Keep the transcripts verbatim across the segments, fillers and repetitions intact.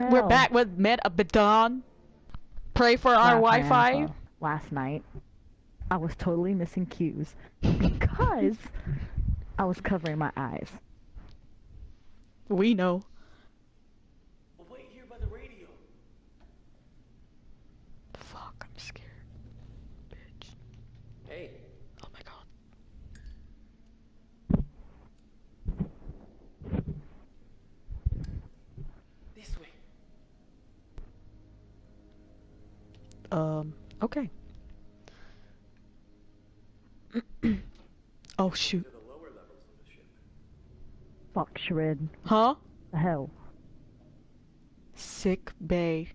Hell. We're back with Man of Medan. Pray for our Wi Fi. Last night, I was totally missing cues because I was covering my eyes. We know. Wait here by the radio. Fuck, I'm scared. Bitch. Hey. Oh my god. This way. Um, okay. Oh shoot. Fuck, Shred. Huh? The hell. Sick bay.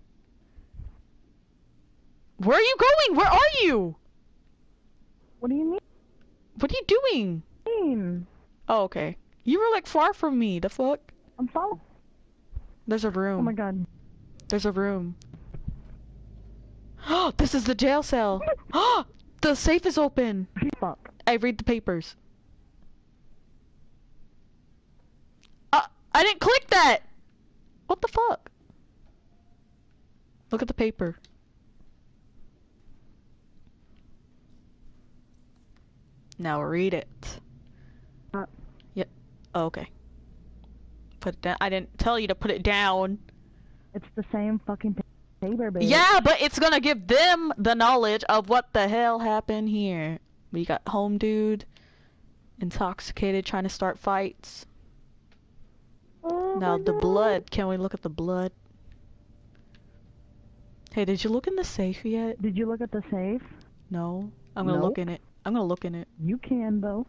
Where are you going? Where are you? What do you mean? What are you doing? I mean. Oh, okay. You were like far from me. The fuck? I'm following. There's a room. Oh my god. There's a room. Oh, this is the jail cell. Oh, the safe is open. Fuck. I read the papers. I didn't click that! What the fuck? Look at the paper. Now read it. Uh, yep. Oh, okay. Put it down. I didn't tell you to put it down. It's the same fucking paper, baby. Yeah, but it's gonna give them the knowledge of what the hell happened here. We got home dude, intoxicated, trying to start fights. Now the blood. Can we look at the blood? Hey, did you look in the safe yet? Did you look at the safe? No. I'm gonna nope. look in it. I'm gonna look in it. You can though.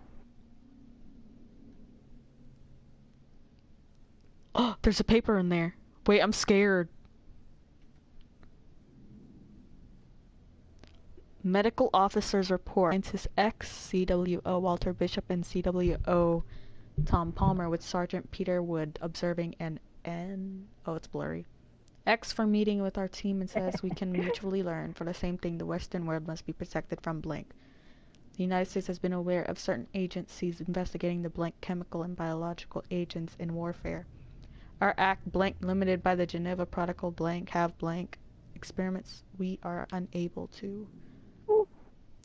Oh, there's a paper in there. Wait, I'm scared. Medical officer's report. Scientist X, C W O Walter Bishop, and C W O Tom Palmer with Sergeant Peter Wood observing an N. Oh, it's blurry. X for meeting with our team and says we can mutually learn. For the same thing, the Western world must be protected from blank. The United States has been aware of certain agencies investigating the blank chemical and biological agents in warfare. Our act blank limited by the Geneva Protocol blank have blank experiments we are unable to.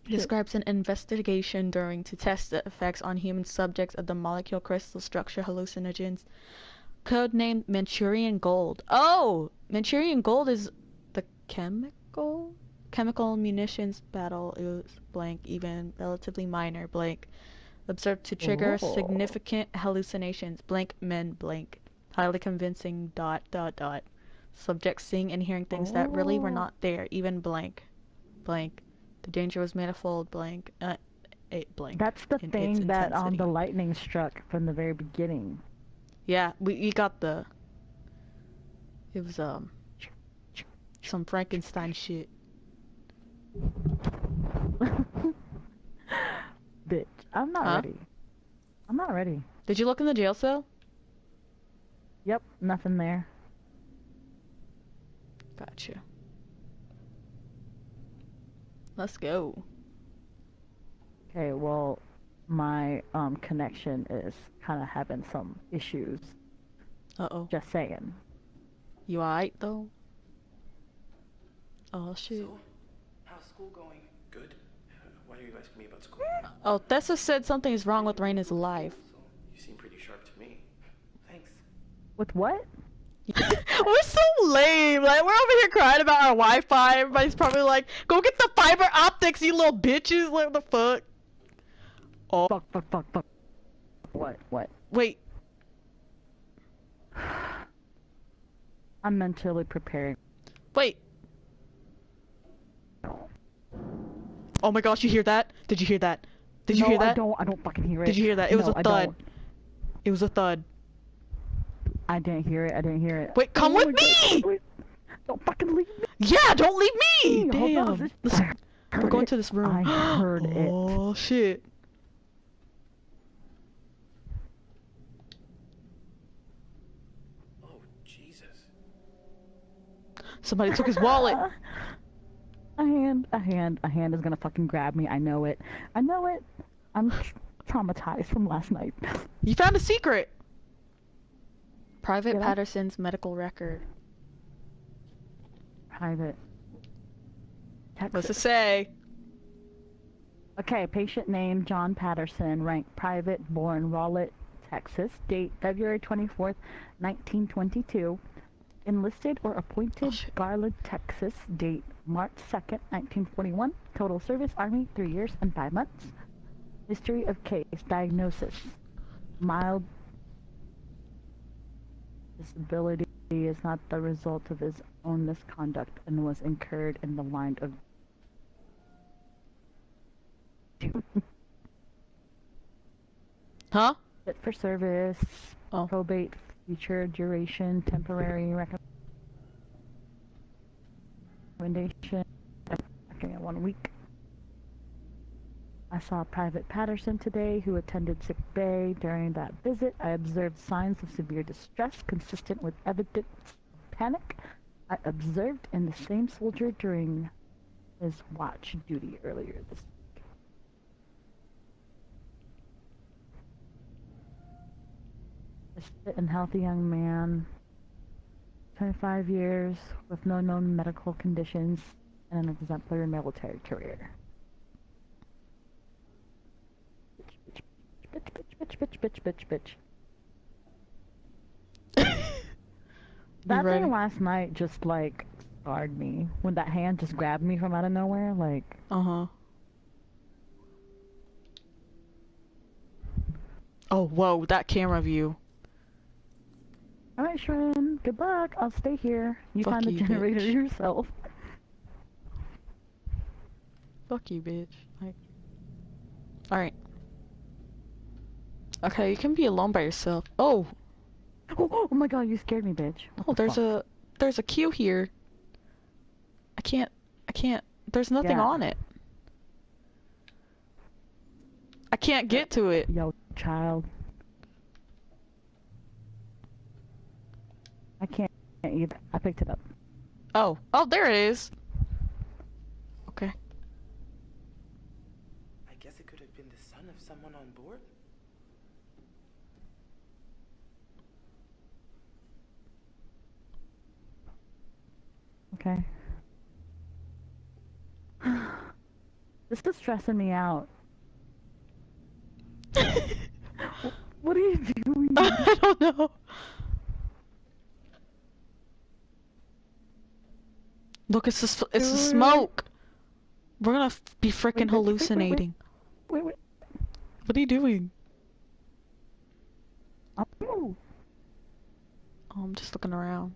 Describes an investigation during to test the effects on human subjects of the molecule crystal structure hallucinogens, codenamed Manchurian Gold. Oh, Manchurian Gold is the chemical chemical munitions battle is blank, even relatively minor blank, observed to trigger Whoa. significant hallucinations. Blank men blank, highly convincing dot dot dot. Subjects seeing and hearing things oh. that really were not there. Even blank, blank. The danger was manifold blank, uh, eight blank. That's the thing that um, the lightning struck from the very beginning. Yeah, we, we got the... It was, um... some Frankenstein shit. Bitch, I'm not huh? ready. I'm not ready. Did you look in the jail cell? Yep, nothing there. Gotcha. Let's go. Okay, well, my um connection is kind of having some issues. Uh-oh. Just saying. You alright, though? Oh, shoot. So, how's school going? Good. Why are you asking me about school? Oh, Tessa said something is wrong with Raina's life. So, you seem pretty sharp to me. Thanks. With what? We're so lame. Like, we're over here crying about our Wi-Fi. Everybody's probably like, go get the fiber optics, you little bitches. Like, what the fuck? Oh. Fuck, fuck, fuck, fuck. What, what? Wait. I'm mentally preparing. Wait. Oh my gosh, you hear that? Did you hear that? Did you no, hear that? I don't, I don't fucking hear it. Did you hear that? It no, was a I thud. Don't. It was a thud. I didn't hear it. I didn't hear it. Wait, come oh with me! God. Don't fucking leave me. Yeah, don't leave me! Damn. Damn. We're going it. to this room. I heard it. Oh, shit. Oh, Jesus. Somebody took his wallet. A hand, a hand, a hand is gonna fucking grab me. I know it. I know it. I'm traumatized from last night. You found a secret! Private yeah. Patterson's medical record. private. Texas. What's it say? Okay, patient name John Patterson, rank private, born Rowlett, Texas, date February twenty-fourth, nineteen twenty-two, enlisted or appointed oh, Garland, Texas, date March second, nineteen forty-one, total service Army, three years and five months. History of case, diagnosis, mild disability is not the result of his own misconduct and was incurred in the line of huh? Fit for service, oh. probate, future duration, temporary recommendation, okay, one week. I saw Private Patterson today, who attended sick bay. During that visit, I observed signs of severe distress consistent with evidence of panic I observed in the same soldier during his watch duty earlier this week. This fit and healthy young man, twenty-five years, with no known medical conditions, and an exemplary military career. Bitch, bitch, bitch, bitch, bitch, bitch, bitch, bitch. That thing last night just, like, scarred me. When that hand just grabbed me from out of nowhere, like... Uh-huh. Oh, whoa, that camera view. Alright, Shren, good luck. I'll stay here. You Fuck find the you, generator bitch. yourself. Fuck you, bitch. Like... Alright. Okay, you can be alone by yourself. Oh. oh! Oh my god, you scared me, bitch. What oh, the there's fuck? a... There's a queue here. I can't... I can't... There's nothing yeah. on it. I can't get to it. Yo, child. I can't either. I picked it up. Oh. Oh, there it is. Okay. I guess it could have been the son of someone on board. Okay. This is stressing me out. What are you doing? I don't know. Look, it's the it's the smoke. We're gonna be freaking hallucinating. Wait, wait, wait, wait. What are you doing? Oh, I'm just looking around.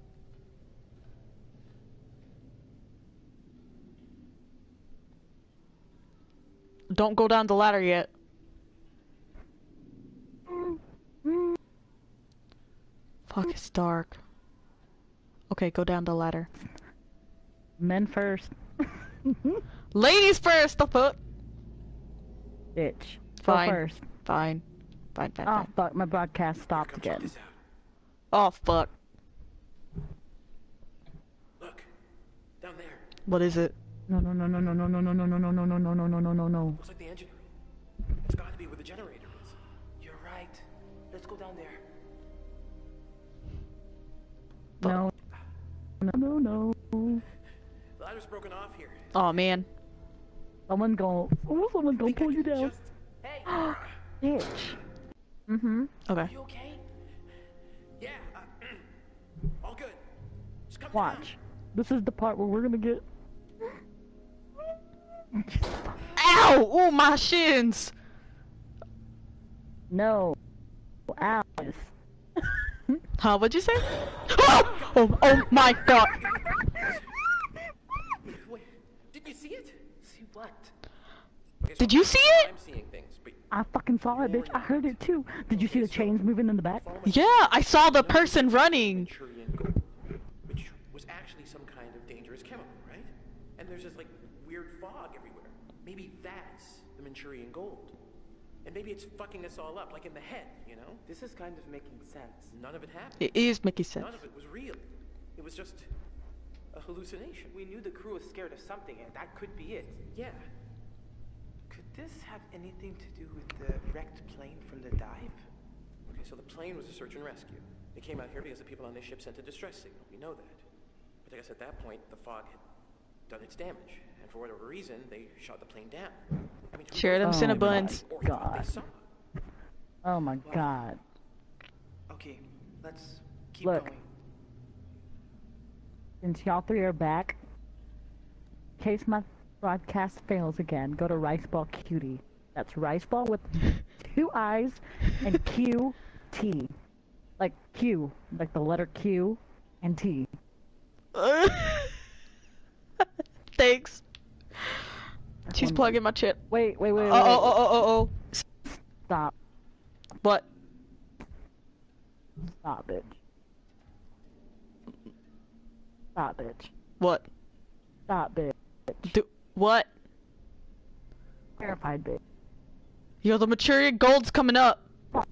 Don't go down the ladder yet. Fuck, it's dark. Okay, go down the ladder. Men first. Ladies first, the fuck? Bitch. Fine. Go first. Fine. Fine, fine, fine. Oh, fuck, my broadcast stopped again. Oh, fuck. Look, down there. What is it? No, no, no, no, no, no, no, no, no, no, no, no, no, no, no, no, no, no, no. Looks like the engine room. It's got to be where the generator is. You're right. Let's go down there. No. No, no, no. The ladder's broken off here. Oh man. Someone go. Oh, someone go pull you down. Just... Hey. Bitch. Mm-hmm. Okay. Are you okay? Yeah. Uh, all good. Just come Watch. Down. This is the part where we're gonna get. Ow! Oh my shins! No. Ow. Huh? What'd you say? Oh! Oh! Oh my God! Wait, did you see it? See what? Okay, so did you see it? I'm seeing things, but I fucking saw it, bitch. I heard it too. Did you see the chains moving in the back? Yeah, I saw the person running. Manchurian Gold, which was actually some kind of dangerous chemical, right? And there's this like weird fog everywhere. Maybe that's the Manchurian Gold. And maybe it's fucking us all up, like in the head, you know? This is kind of making sense. None of it happened. It is making sense. None of it was real. It was just a hallucination. We knew the crew was scared of something, and that could be it. Yeah. Could this have anything to do with the wrecked plane from the dive? Okay, so the plane was a search and rescue. They came out here because the people on this ship sent a distress signal. We know that. But I guess at that point, the fog had done its damage, and for whatever reason, they shot the plane down. I mean, sure, them Cinnabuns. Oh my god. Oh my well, god. Okay, let's keep Look. going. Since y'all three are back, in case my broadcast fails again, go to RiiceballQT. That's RiceBall with two I's and Q T. Like Q, like the letter Q and T. Thanks. She's plugging my chip. Wait, wait, wait, wait. Oh, oh, oh, oh, oh, oh. Stop. What? Stop, bitch. Stop, bitch. What? Stop, bitch. Do what? Verified, bitch. Yo, the Manchurian Gold's coming up. How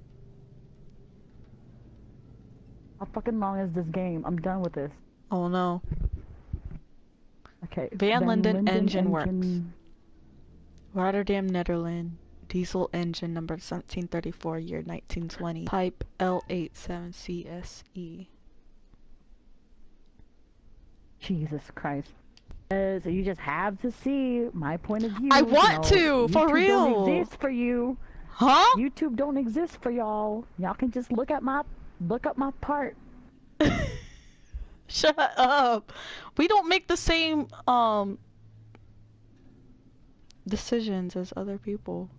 fucking long is this game? I'm done with this. Oh no. Okay. Van Linden, Linden engine, engine works. Rotterdam, Netherlands. Diesel engine number seventeen thirty-four, year nineteen twenty. Type L eighty-seven C S E. Jesus Christ. So you just have to see my point of view. I want no, to, for YouTube real. YouTube don't exist for you. Huh? YouTube don't exist for y'all. Y'all can just look at my, look up my part. Shut up. We don't make the same um decisions as other people.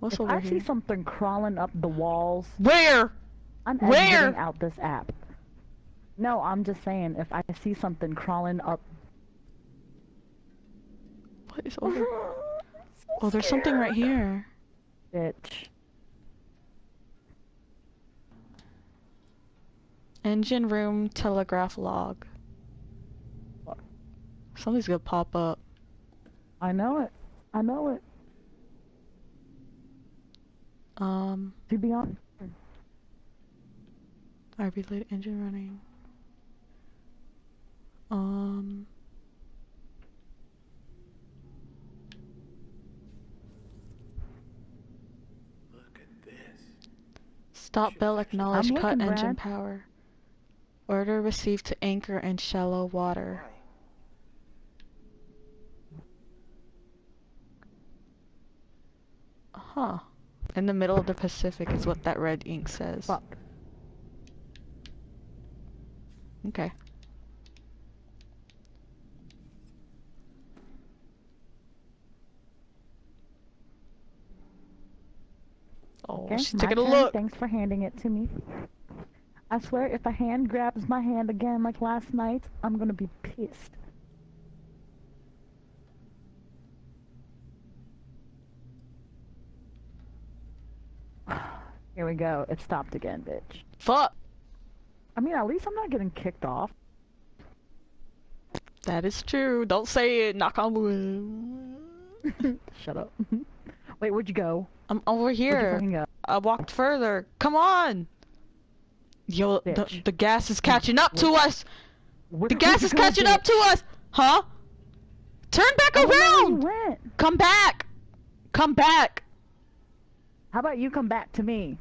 What's if over I here? I see something crawling up the walls. Where? I'm Where? out this app. No, I'm just saying if I see something crawling up. Over. Oh, there's something right here. Bitch. Engine room telegraph log. What? Something's gonna pop up. I know it. I know it. Um. To be on. R B late engine running. Um. Stop bell acknowledge cut looking, engine Brad. power. Order received to anchor in shallow water. Huh. In the middle of the Pacific is what that red ink says. Fuck. Okay. Oh, okay, she's taking a look. Thanks for handing it to me. I swear, if a hand grabs my hand again like last night, I'm gonna be pissed. Here we go. It stopped again, bitch. Fuck. I mean, at least I'm not getting kicked off. That is true. Don't say it. Knock on wood. Shut up. Wait, where'd you go? I'm over here. I walked further. Come on! Yo, the, the gas is catching up to us! The gas is catching up to us! Huh? Turn back around! Come back! Come back! How about you come back to me?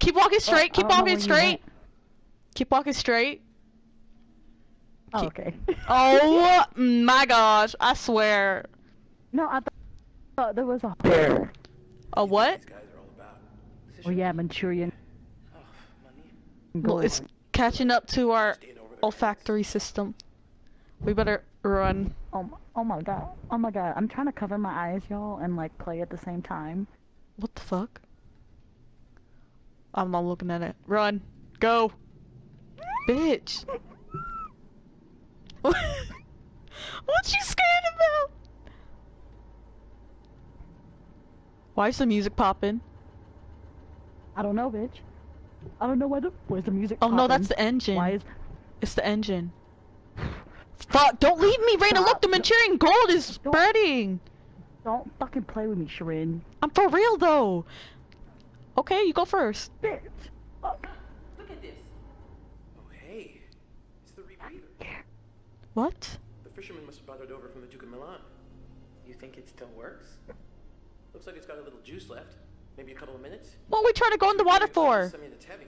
Keep walking straight! Keep walking straight! Keep walking straight! Oh, okay. Oh my gosh, I swear. No, I thought. Oh, there was a bear. A what? Oh yeah, Manchurian. Well, it's catching up to our olfactory system. We better run. Oh my, oh my god. Oh my god. I'm trying to cover my eyes, y'all, and like play at the same time. What the fuck? I'm not looking at it. Run. Go. Bitch. What you scared about? Why is the music popping? I don't know, bitch. I don't know why the- where's the music popping? Oh no, that's the engine. Why is- It's the engine. Fuck, don't leave me, Raina! Look, the Manchurian Gold is spreading! Don't fucking play with me, Sharin. I'm for real, though! Okay, you go first. Bitch! Fuck. Look at this. Oh, hey. It's the rebreather. What? The fisherman must have brought it over from the Duke of Milan. You think it still works? Looks like it's got a little juice left. Maybe a couple of minutes. What are we trying to go in the water for? Something that's heavy.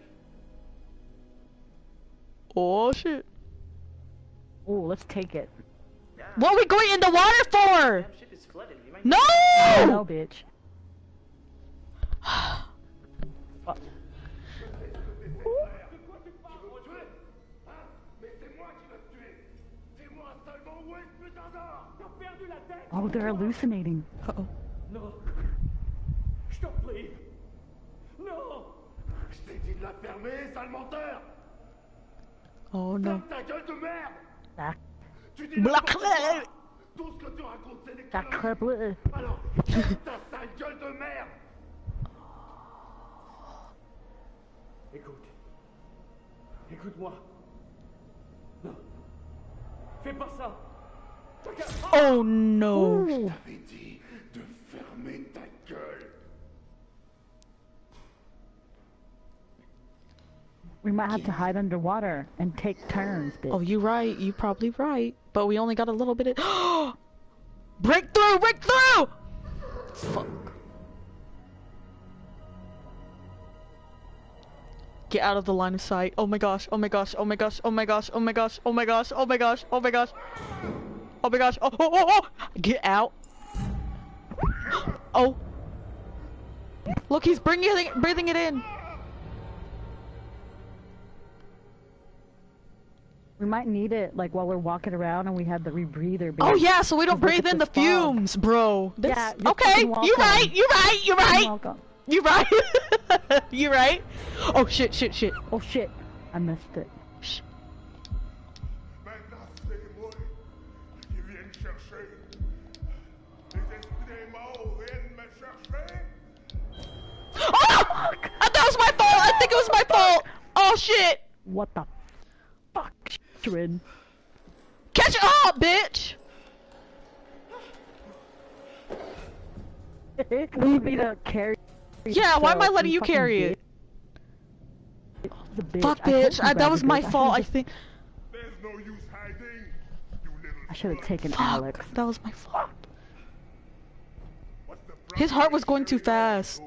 Oh shit. Ooh, let's take it. Nah. What are we going in the water for? Damn, shit is flooded. You might no! No, bitch. Fuck. Oh, they're hallucinating. Uh-oh. No. Stop, please. No. Je t'ai dit de la fermer, sale menteur. Oh non. Black. Black. Écoute. Écoute-moi. Non. Fais pas ça. Oh no. Je t'avais dit de fermer ta gueule. We might have yeah. to hide underwater and take turns, bitch. Oh, you're right. You're probably right. But we only got a little bit of... Breakthrough! Breakthrough! Fuck. Get out of the line of sight. Oh my gosh. Oh my gosh. Oh my gosh. Oh my gosh. Oh my gosh. Oh my gosh. Oh my gosh. Oh my gosh. Oh my gosh. Oh, oh, oh, oh. Get out. Oh. Look, he's bringing it, breathing it in. We might need it, like, while we're walking around and we have the rebreather. Oh, yeah, so we don't breathe in the fumes, bro. This, yeah, you're okay, you're right, you're right, you're right. You're right. You're right. Oh, shit, shit, shit. Oh, shit. I missed it. Shh. Oh, fuck. I thought it was my fault. I think it was my fault. Oh, shit. What the fuck? In. Catch it up, bitch! Leave me to carry. Yeah, why am I letting you carry it? Bitch. Oh, bitch. Fuck, bitch! I, that was my fault. I think. There's no use hiding. You little I should have taken fuck. Alex. That was my fault. His heart was going too fast.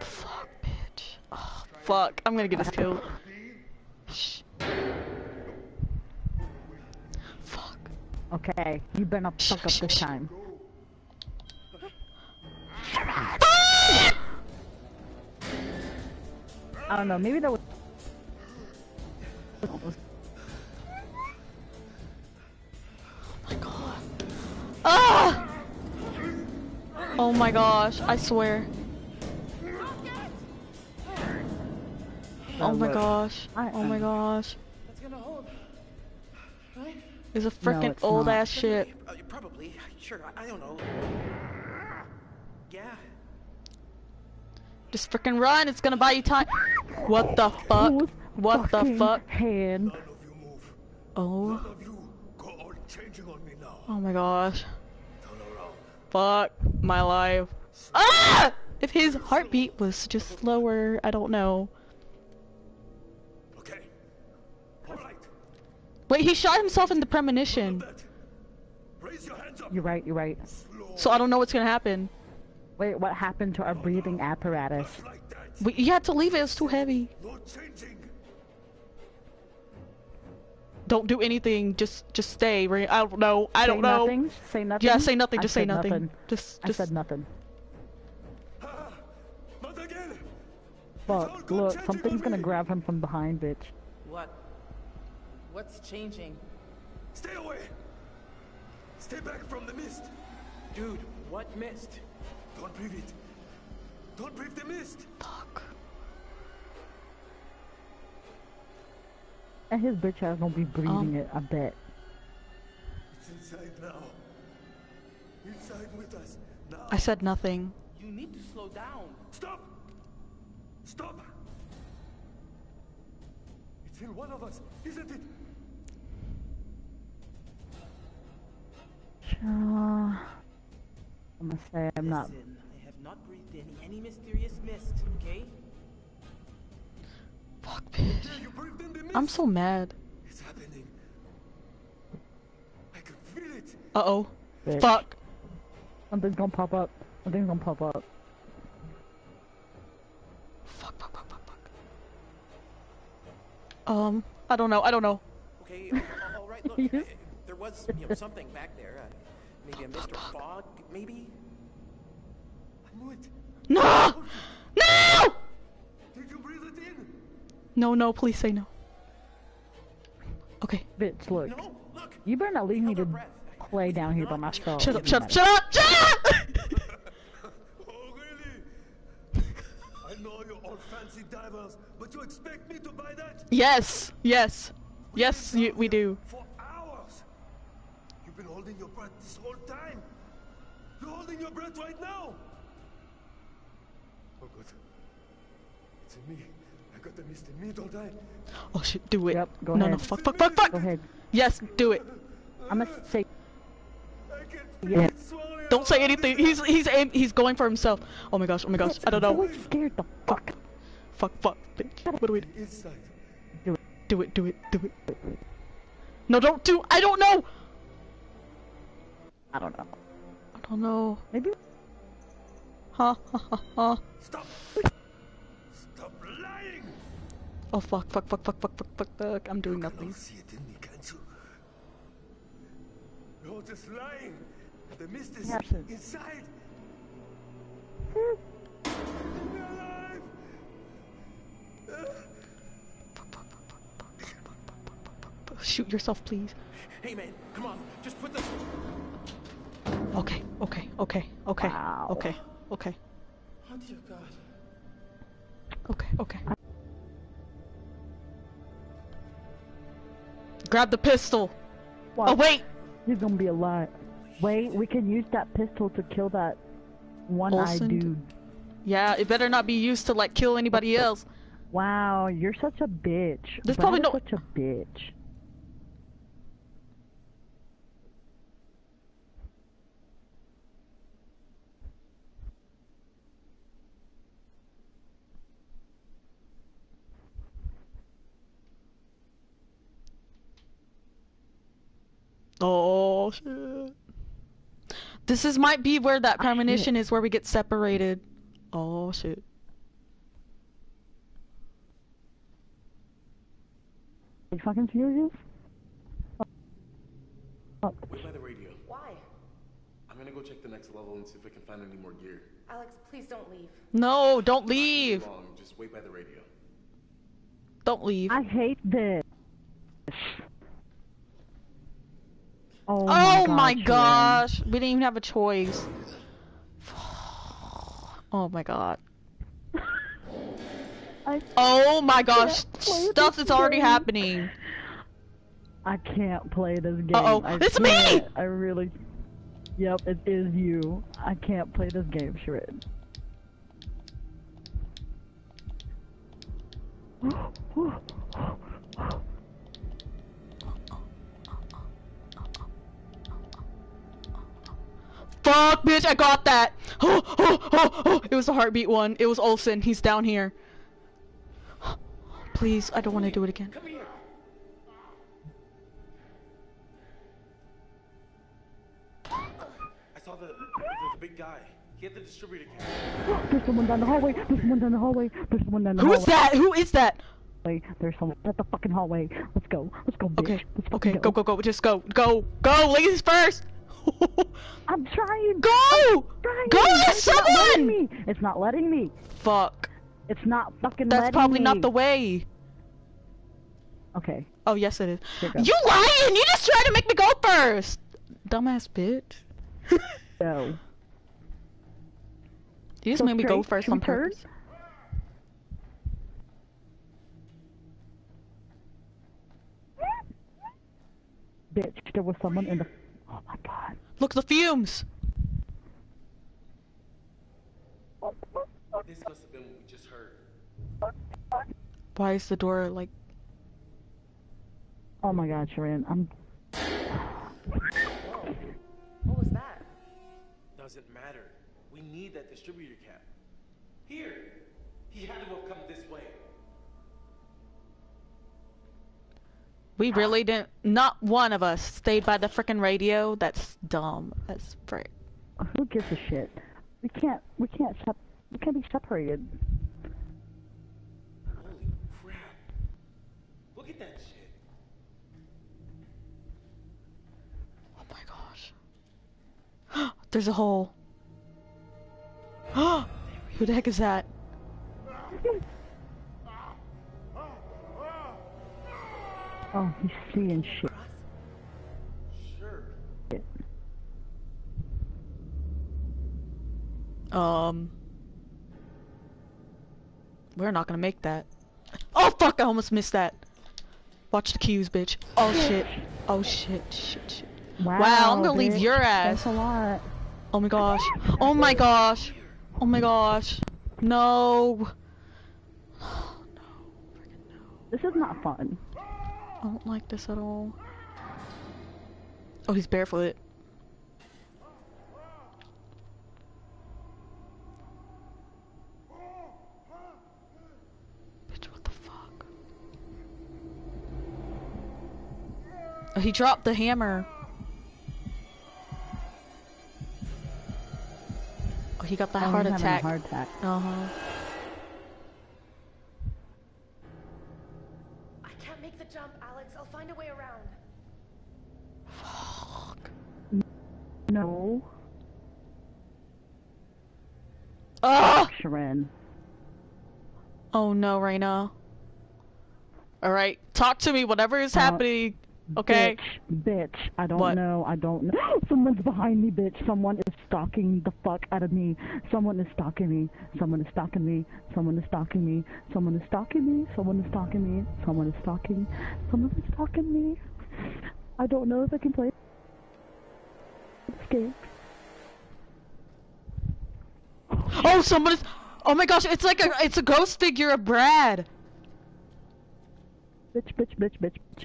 Fuck, bitch! Oh, fuck! I'm gonna get us killed. Fuck. Okay, you better not fuck up this time. I don't know, maybe that was... Oh my god. Ah! Oh my gosh, I swear. Oh my gosh. Oh my gosh. That's gonna hold. Right? It's a frickin' old ass shit. Probably. Sure. I don't know. Yeah. Just frickin' run. It's gonna buy you time. What the fuck? What the fuck? Hand. Oh. Oh my gosh. Fuck my life. Ah! If his heartbeat was just slower, I don't know. Wait, he shot himself in the premonition. You're right, you're right. So I don't know what's gonna happen. Wait, what happened to our breathing apparatus? Wait, you had to leave it, it's too heavy. Don't do anything, just just stay. I don't know, I don't know. Say nothing? Say nothing? Yeah, say nothing, just say nothing. nothing. Just, just... I said nothing. Fuck, look, something's gonna grab him from behind, bitch. What? What's changing? Stay away! Stay back from the mist! Dude, what mist? Don't breathe it! Don't breathe the mist! Fuck. And his bitch ass gonna be breathing um. it, I bet. It's inside now. Inside with us now. I said nothing. You need to slow down. Stop! Stop! It's in one of us, isn't it? Uh, I'm gonna say I'm Listen, not. I have not breathed in any mysterious mist, okay? Fuck, bitch. I'm so mad. It's happening. I can feel it. Uh oh. Bitch. Fuck. Something's gonna pop up. Something's gonna pop up. Fuck, fuck, fuck, fuck, fuck. Um, I don't know. I don't know. Okay, all right, look, uh, there was you know, something back there. Uh, maybe a Mister Fogg, maybe? I knew it. No! No! Did you breathe it in? No, no, please say no. Okay. Bitch, look. No, look. You better not leave me to breath. play down here by myself. Shut up, shut up, shut up, shut up! Oh, really? I know you're all fancy divers, but you expect me to buy that? Yes, yes. Yes, you, we do. For hours! You've been holding your breath this whole time! You're holding your breath right now! Oh, good. It's in me. I got the mist in me, don't I? Oh shit, do it. Yep, go no, ahead. No, fuck, fuck, fuck, fuck! Go ahead. Yes, do it. I'm gonna say... Yeah. Don't say anything. He's he's aim he's going for himself. Oh my gosh, oh my gosh. I don't know. I'm scared the fuck. Fuck, fuck, bitch. What do we do? Do it. Do it, do it, do it. No, don't do- I don't know! I don't know. I don't know. Maybe- Ha, ha, ha, ha. Stop! Stop lying! Oh fuck, fuck, fuck, fuck, fuck, fuck, fuck, fuck. I'm doing nothing. You see it in me, can't you? You're just lying! The mist is inside! Shoot yourself, please. Hey man, come on, just put the... Okay, okay, okay, okay, wow. okay, okay. Oh dear God. Okay, okay. Grab the pistol! Wow. Oh wait! There's gonna be a lot. Wait, we can use that pistol to kill that one-eyed dude. Yeah, it better not be used to like kill anybody else. Wow, you're such a bitch. There's probably no such a bitch. Oh shit. This is might be where that premonition oh, is where we get separated. Oh shit. Are you fucking serious? Oh. Where's my other radio? Why? I'm gonna go check the next level and see if I can find any more gear. Alex, please don't leave. No, don't leave. Wrong. Just wait by the radio. Don't leave. I hate this. Oh, oh my gosh, man. We didn't even have a choice. Oh my god. Oh my gosh, stuff is already happening. I can't play this game. Uh oh, I it's me! It. I really. Yep, it is you. I can't play this game, Shred. Fuck, bitch, I got that! Oh, oh, oh, oh. It was the heartbeat one. It was Olsen. He's down here. Please, I don't want to do it again. Come here. I saw the, the, the big guy. He had the distributor camera. There's someone down the hallway. There's someone down the hallway. There's someone down the hallway. Who is that? Who is that? There's someone at the fucking hallway. Let's go. Let's go, bitch. Okay, Let's okay. Go. go, go, go. Just go. Go. Go. Ladies first. I'm trying. Go! I'm trying. Go! It's someone! Not letting me. It's not letting me. Fuck. It's not fucking That's letting me. That's probably not the way. Okay. Oh, yes it is. You lying! You just tried to make me go first! Dumbass bitch. No. You just so made me go first on purpose. Bitch, there was someone in the... Oh my god. Look, the fumes! This must have been what we just heard. Why is the door like... Oh my god, Sharon, I'm... Whoa. What was that? Doesn't matter. We need that distributor cap. Here! He had to have come this way. We really didn't. Not one of us stayed by the frickin' radio. That's dumb. That's frick. Who gives a shit? We can't. We can't. We can't be separated. Holy crap! Look at that shit. Oh my gosh. There's a hole. Who the heck is that? Oh, he's seeing shit. Um, we're not gonna make that. Oh fuck! I almost missed that. Watch the cues, bitch. Oh shit. Oh shit. Shit. Shit. Wow, wow. I'm gonna bitch. leave your ass. That's a lot. Oh my gosh. Oh my gosh. Oh my gosh. No. Oh, no. Freaking no. This is not fun. I don't like this at all. Oh, he's barefoot. He dropped the hammer. Oh, he got that oh, heart attack. A heart attack. Uh huh. I can't make the jump, Alex. I'll find a way around. Fuck. No. Ah! Sharon. Oh no, Raina. All right, talk to me. Whatever is uh, happening. Okay. Bitch, bitch, I don't what? know, I don't know. Someone's behind me, bitch. Someone is stalking the fuck out of me. Someone is stalking me. Someone is stalking me. Someone is stalking me. Someone is stalking me. Someone is stalking me. Someone is stalking. Someone is stalking me. I don't know if I can play this game. Oh, someone is. Oh my gosh, it's like a, it's a ghost figure of Brad. Bitch, bitch, bitch, bitch, bitch.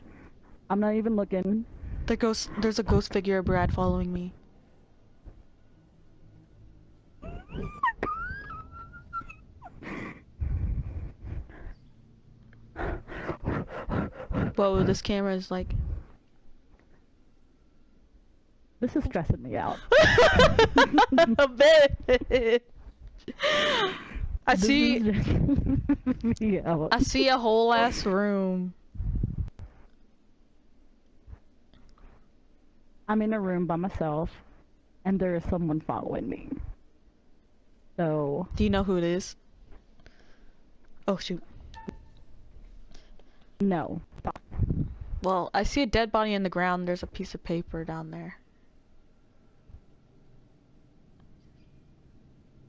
I'm not even looking. There goes, there's a ghost figure of Brad following me. Whoa, this camera is like... This is stressing me out. A bit. I see... Yeah. I see a whole ass room. I'm in a room by myself, and there is someone following me. So... Do you know who it is? Oh, shoot. No. Stop. Well, I see a dead body in the ground. There's a piece of paper down there.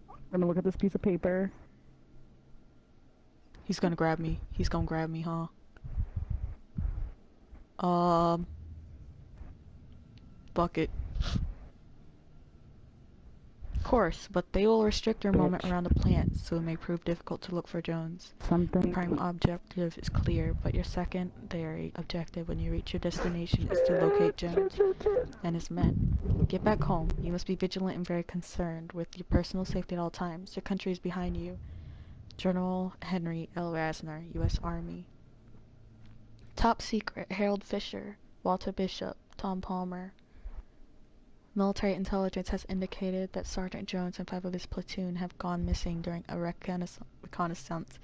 I'm gonna look at this piece of paper. He's gonna grab me. He's gonna grab me, huh? Um... Bucket. Of course, but they will restrict their Bitch. movement around the plant, so it may prove difficult to look for Jones. Something. The prime objective is clear, but your secondary objective when you reach your destination is to locate Jones and his men. Get back home. You must be vigilant and very concerned with your personal safety at all times. Your country is behind you. General Henry L. Rasner, U S Army. Top secret, Harold Fisher, Walter Bishop, Tom Palmer. Military intelligence has indicated that Sergeant Jones and five of his platoon have gone missing during a reconnaissance, reconnaissance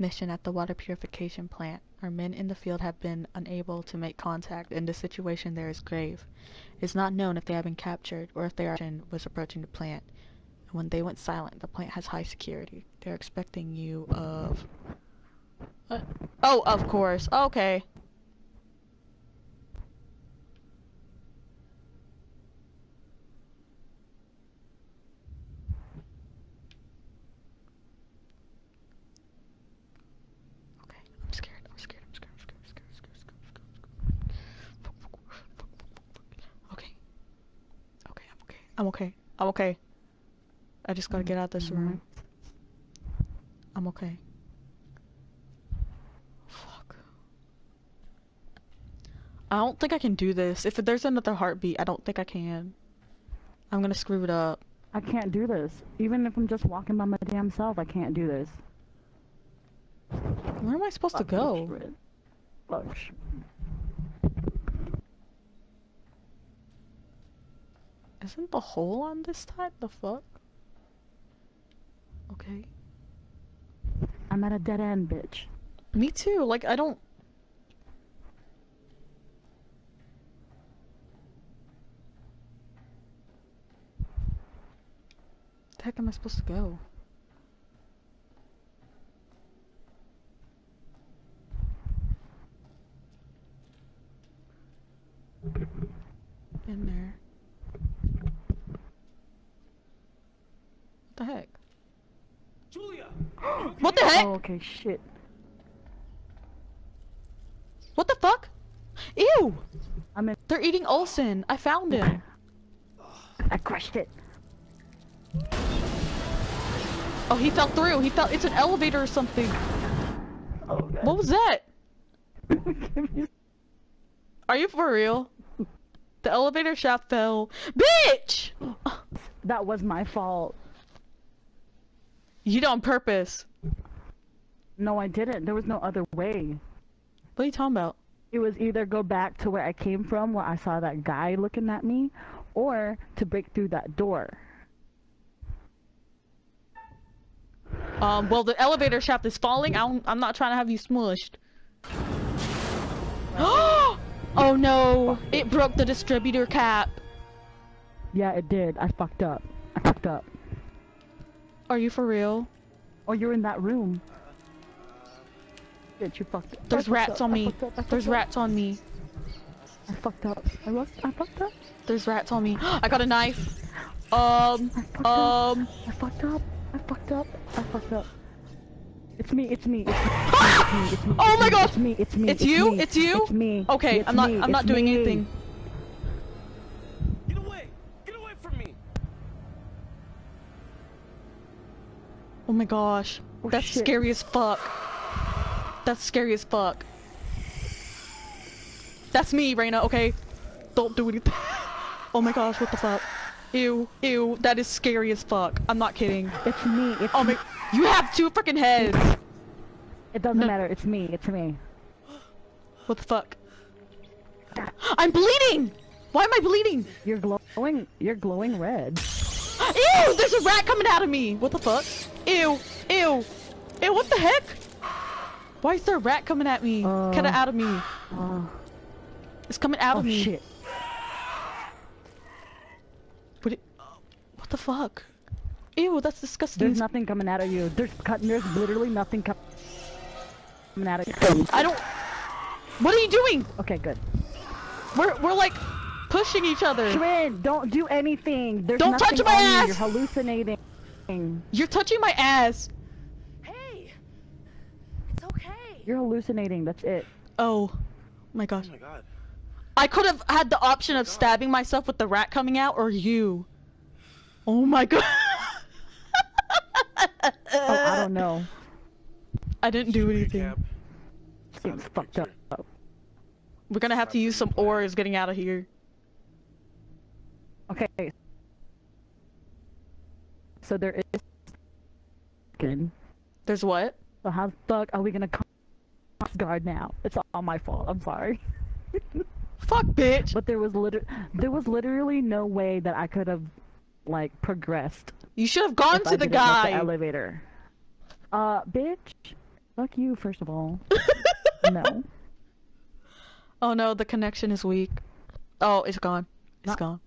mission at the water purification plant. Our men in the field have been unable to make contact, and the situation there is grave. It is not known if they have been captured or if their action was approaching the plant. And when they went silent, the plant has high security. They're expecting you of... Uh, oh, of course. Okay. I'm okay. I'm okay. I just gotta get out of this room. I'm okay. Fuck. I don't think I can do this. If there's another heartbeat, I don't think I can. I'm gonna screw it up. I can't do this. Even if I'm just walking by my damn self, I can't do this. Where am I supposed to go? Fuck. Isn't the hole on this side? The fuck? Okay. I'm at a dead end, bitch. Me too. Like, I don't... the heck am I supposed to go? In there. What the heck? Julia! Okay? What the heck? Oh, okay, shit. What the fuck? Ew! I'm in. They're eating Olsen. I found him. I crushed it. Oh, he fell through. He fell. It's an elevator or something. Oh, God. What was that? Are you for real? The elevator shaft fell. Bitch! That was my fault. You did it on purpose. No, I didn't. There was no other way. What are you talking about? It was either go back to where I came from, where I saw that guy looking at me, or to break through that door. Um, well, the elevator shaft is falling. I don't, I'm not trying to have you smushed. Oh no! It broke the distributor cap. Yeah, it did. I fucked up. I fucked up. Are you for real? Oh, you're in that room. Bitch, you fucked up. There's rats on me. There's rats on me. I fucked up. I looked. I fucked up. There's rats on me. I got a knife. Um. I um. Up. I fucked up. I fucked up. I fucked up. It's me. It's me. It's me. It's me. It's me. Oh my god! It's me. It's me. It's you. It's you. It's me. Okay, it's I'm not. Me. I'm not it's doing me. anything. Get away! Get away from me! Oh my gosh, oh, that's shit. Scary as fuck. That's scary as fuck. That's me, Reyna. Okay, don't do anything. Oh my gosh, what the fuck? Ew, ew, that is scary as fuck. I'm not kidding. It's me, it's Oh my- me. You have two freaking heads! It doesn't no. matter, it's me, it's me. What the fuck? I'm bleeding! Why am I bleeding? You're glowing- you're glowing red. Ew, there's a rat coming out of me! What the fuck? Ew, ew, ew, what the heck? Why is there a rat coming at me? Uh, Kinda out of me. Uh, it's coming out oh, of me. Shit. The fuck? Ew, that's disgusting. There's nothing coming out of you. There's there's literally nothing com coming out of you. I don't. What are you doing? Okay, good. We're we're like pushing each other. Shred, don't do anything. There's don't touch my ass. You. You're hallucinating. You're touching my ass. Hey, it's okay. You're hallucinating. That's it. Oh, my gosh. Oh my god. I could have had the option of stabbing myself with the rat coming out, or you. Oh my god! Oh, I don't know. I didn't do anything. This game's fucked up. We're gonna have to use some oars getting out of here. Okay. So there is. There's what? So how the fuck are we gonna come off guard now? It's all my fault. I'm sorry. Fuck, bitch. But there was liter there was literally no way that I could have. Like progressed. You should have gone to the guy. The elevator. Uh, bitch. Fuck you, first of all. No. Oh no, the connection is weak. Oh, it's gone. It's not, gone.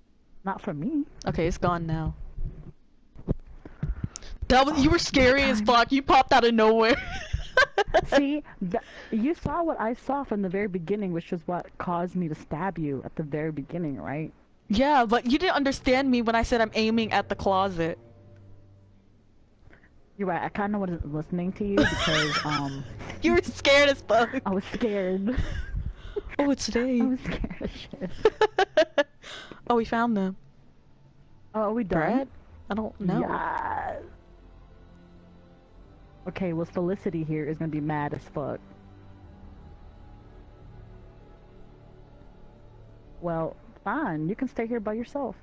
Not for me. Okay, it's gone now. That was, oh, you were scary as fuck. You popped out of nowhere. See, th you saw what I saw from the very beginning, which is what caused me to stab you at the very beginning, right? Yeah, but you didn't understand me when I said I'm aiming at the closet. You're right, I kinda wasn't listening to you because, um... You were scared as fuck! I was scared. Oh, it's today. I was scared as shit. Oh, we found them. Oh, are we done? Brad? I don't know. Yes. Okay, well, Felicity here is gonna be mad as fuck. Well... Fine, you can stay here by yourself.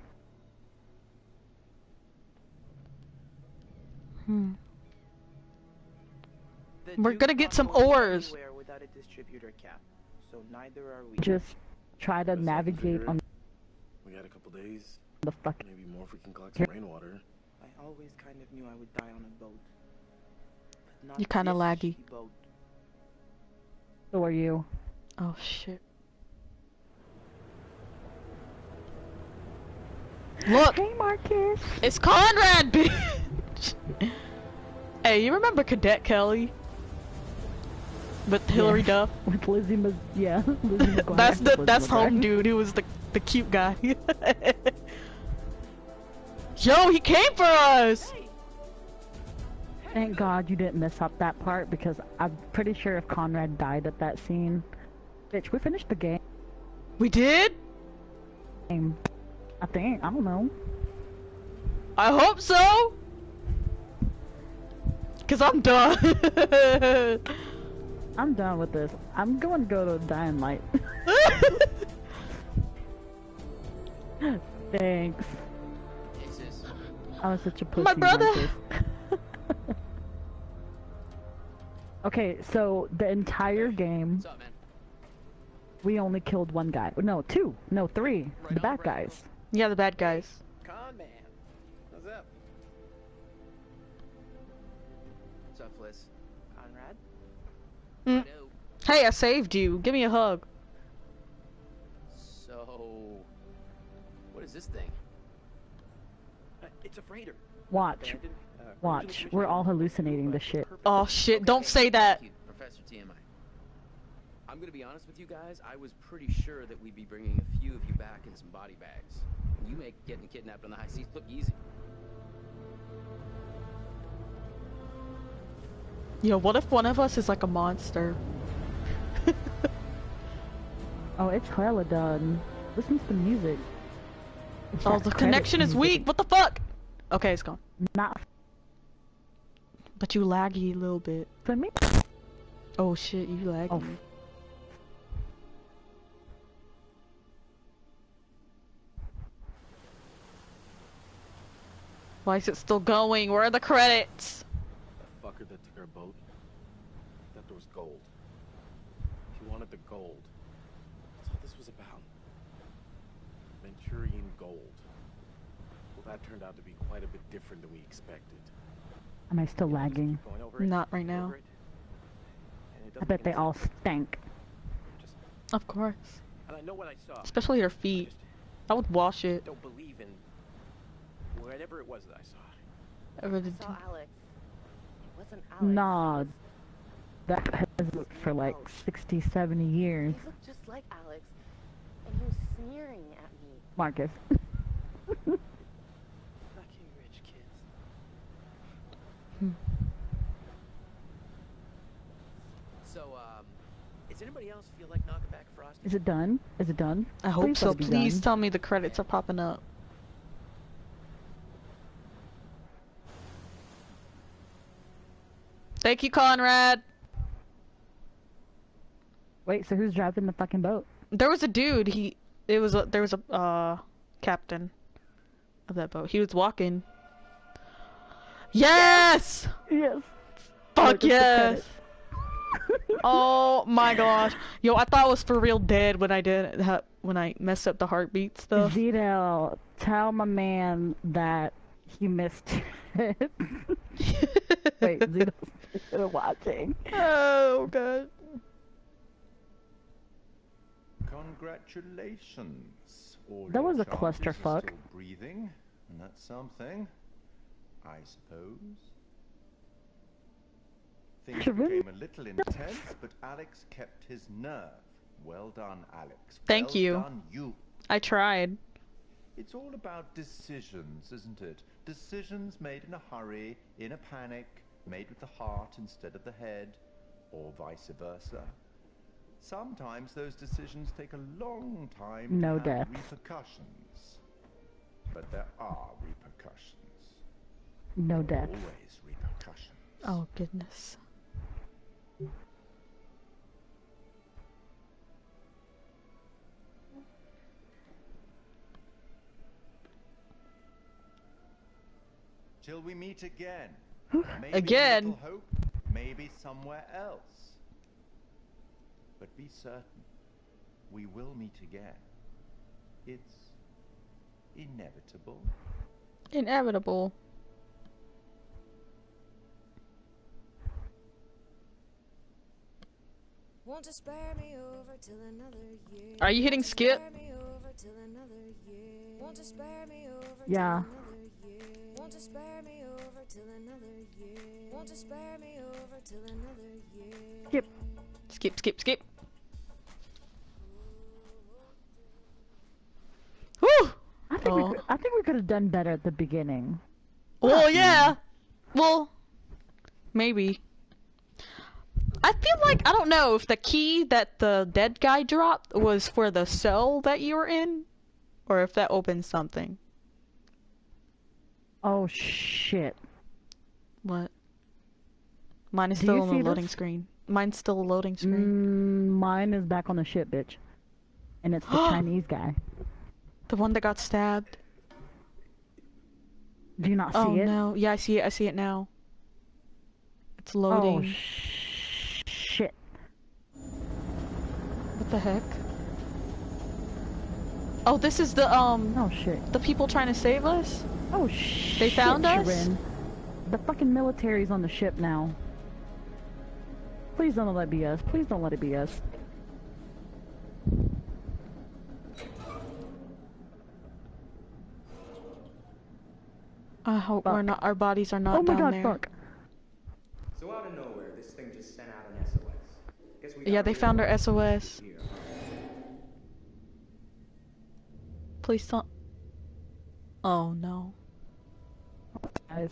Hmm. We're gonna get some oars. Without a distributor cap, so neither are we. Just try to navigate on. We got a couple days. The fuck. Maybe more if we can collect some rainwater. I always kind of knew I would die on a boat. But not. You're kind of laggy. Boat. So are you? Oh shit. Look! Hey, Marcus! It's Conrad, bitch! Hey, you remember Cadet Kelly? With Hillary yes. Duff? With Lizzie Mc... yeah. Lizzie McGuire. That's the- Lizzie that's McGuire. Home dude who was the, the cute guy. Yo, he came for us! Hey. Thank God you didn't mess up that part, because I'm pretty sure if Conrad died at that scene... Bitch, we finished the game. We did? Game. I think. I don't know. I hope so! Cause I'm done. I'm done with this. I'm going to go to Dying Light. Thanks. I was such a pussy. My brother! Okay, so the entire game... What's up, man? We only killed one guy. No, two. No, three. Right the bad right guys. On. Yeah, the bad guys. Con man. What's up? What's up, Liz? Conrad? Mm. I hey, I saved you. Give me a hug. So... What is this thing? Uh, it's a freighter. Watch. Uh, Watch. We're all hallucinating this shit. Oh shit, don't say that! Professor T M I. I'm gonna be honest with you guys, I was pretty sure that we'd be bringing a few of you back in some body bags. You make getting kidnapped on the high seas look easy. Yo, what if one of us is like a monster? Oh, it's hella done. Listen to the music. It's oh, the connection music. Is weak! What the fuck? Okay, it's gone. Not. But you laggy a little bit. For me? Oh shit, you laggy. Oh. Why is it still going? Where are the credits? The fucker that took our boat, that there was gold. He wanted the gold. That's what this was about. Manchurian gold. Well, that turned out to be quite a bit different than we expected. Am I still lagging? Not right now. I bet they all stank. Just... Of course. And I know what I saw. Especially their feet. I, just... I would wash it. Don't believe in... Whatever it was that I saw. I saw Alex. It wasn't Alex. Nah. That has looked for like sixty, seventy years. He looked just like Alex. And he was sneering at me. Marcus. Fucking rich kids. Hmm. So, um, does anybody else feel like Knockback Frosty? Is it done? Is it done? I hope please so. Please tell me the credits yeah. are popping up. Thank you, Conrad! Wait, so who's driving the fucking boat? There was a dude, he- it was a- there was a, uh, captain of that boat. He was walking. Yes! Yes! Fuck yes! Oh my gosh. Yo, I thought I was for real dead when I did- ha when I messed up the heartbeat stuff. Zito, tell my man that he missed it. Wait, Zito's watching. Oh god. Congratulations. All that was a clusterfuck. Breathing, and that's something, I suppose. Things became a little intense, but Alex kept his nerve. Well done, Alex. Thank you. Well done, you. I tried. It's all about decisions, isn't it? Decisions made in a hurry, in a panic, made with the heart instead of the head, or vice versa. Sometimes those decisions take a long time no to have repercussions. But there are repercussions. No death. Always repercussions. Oh, goodness. Till we meet again. Maybe again. Little Hope, maybe somewhere else. But be certain, we will meet again. It's inevitable. Inevitable. Won't you spare me over till another year? Are you hitting skip? Won't you spare me over Yeah. Won't you spare me over till another year? Won't you spare me over till another year? Skip. Skip, skip, skip. Woo! I think oh. we could, I think we could have done better at the beginning. Oh yeah. Well, maybe. I feel like, I don't know if the key that the dead guy dropped was for the cell that you were in, or if that opens something. Oh shit. What? Mine is Do still on the loading this? screen. Mine's still a loading screen. Mm, mine is back on the ship, bitch. And it's the Chinese guy. The one that got stabbed. Do you not see oh, it? Oh no. Yeah, I see it. I see it now. It's loading. Oh shit. Shit. What the heck? Oh, this is the, um... Oh, shit. The people trying to save us? Oh, shit. They found us? Sharon. The fucking military's on the ship now. Please don't let it be us. Please don't let it be us. I hope fuck. we're not- our bodies are not oh down there. Oh my god, fuck. So out of nowhere, this thing just sent out an S O S. Yeah, they found our S O S. Please don't. Oh no. Guys.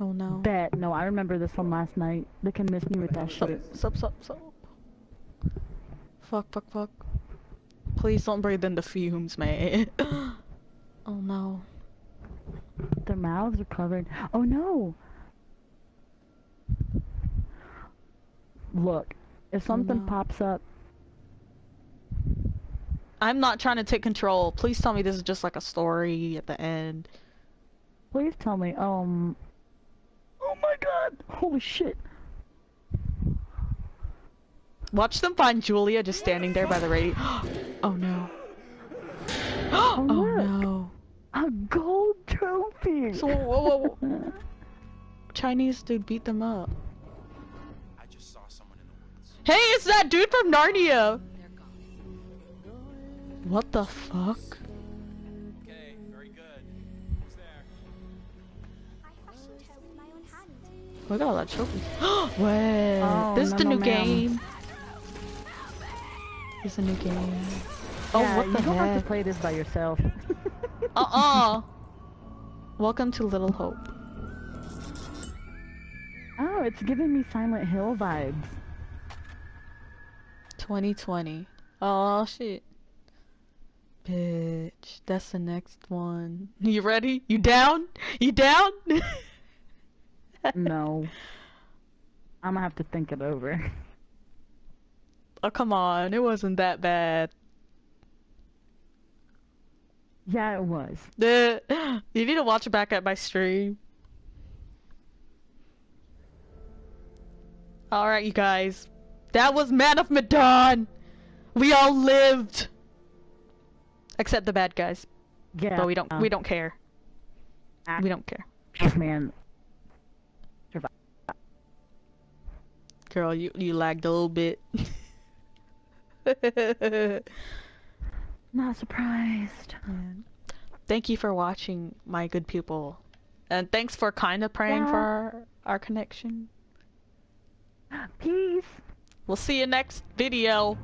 Oh no. Bet. No, I remember this one last night. They can miss me with that shit. Sup, sup, sup. Fuck, fuck, fuck. Please don't breathe in the fumes, man. Oh no. Their mouths are covered. Oh no! Look, if something oh, no. pops up... I'm not trying to take control. Please tell me this is just like a story at the end. Please tell me, um... Oh my god! Holy shit! Watch them find Julia just standing there by the radio. Oh no. Oh, oh no. A gold trophy! So, whoa, whoa, whoa. Chinese dude beat them up. Hey, it's that dude from Narnia! What the fuck? Okay, very good. Who's there? I fashioned her with my own hand. Look at all that trophy. Wait, oh, this is no, the no, new no, game. This is a new game. Oh, yeah, what the you heck? You don't have to play this by yourself. Uh-uh. Welcome to Little Hope. Oh, it's giving me Silent Hill vibes. twenty twenty. Oh shit. Bitch, that's the next one. You ready? You down? You down? No. I'm gonna have to think it over. Oh, come on. It wasn't that bad. Yeah, it was. You need to watch it back at my stream. Alright, you guys. That was Man of Medan! We all lived! Except the bad guys. Yeah. But we don't- uh, we don't care. We don't care. Man. Survive. Girl, you- you lagged a little bit. Not surprised. Man. Thank you for watching, my good people. And thanks for kinda praying yeah. for our, our connection. Peace! We'll see you next video.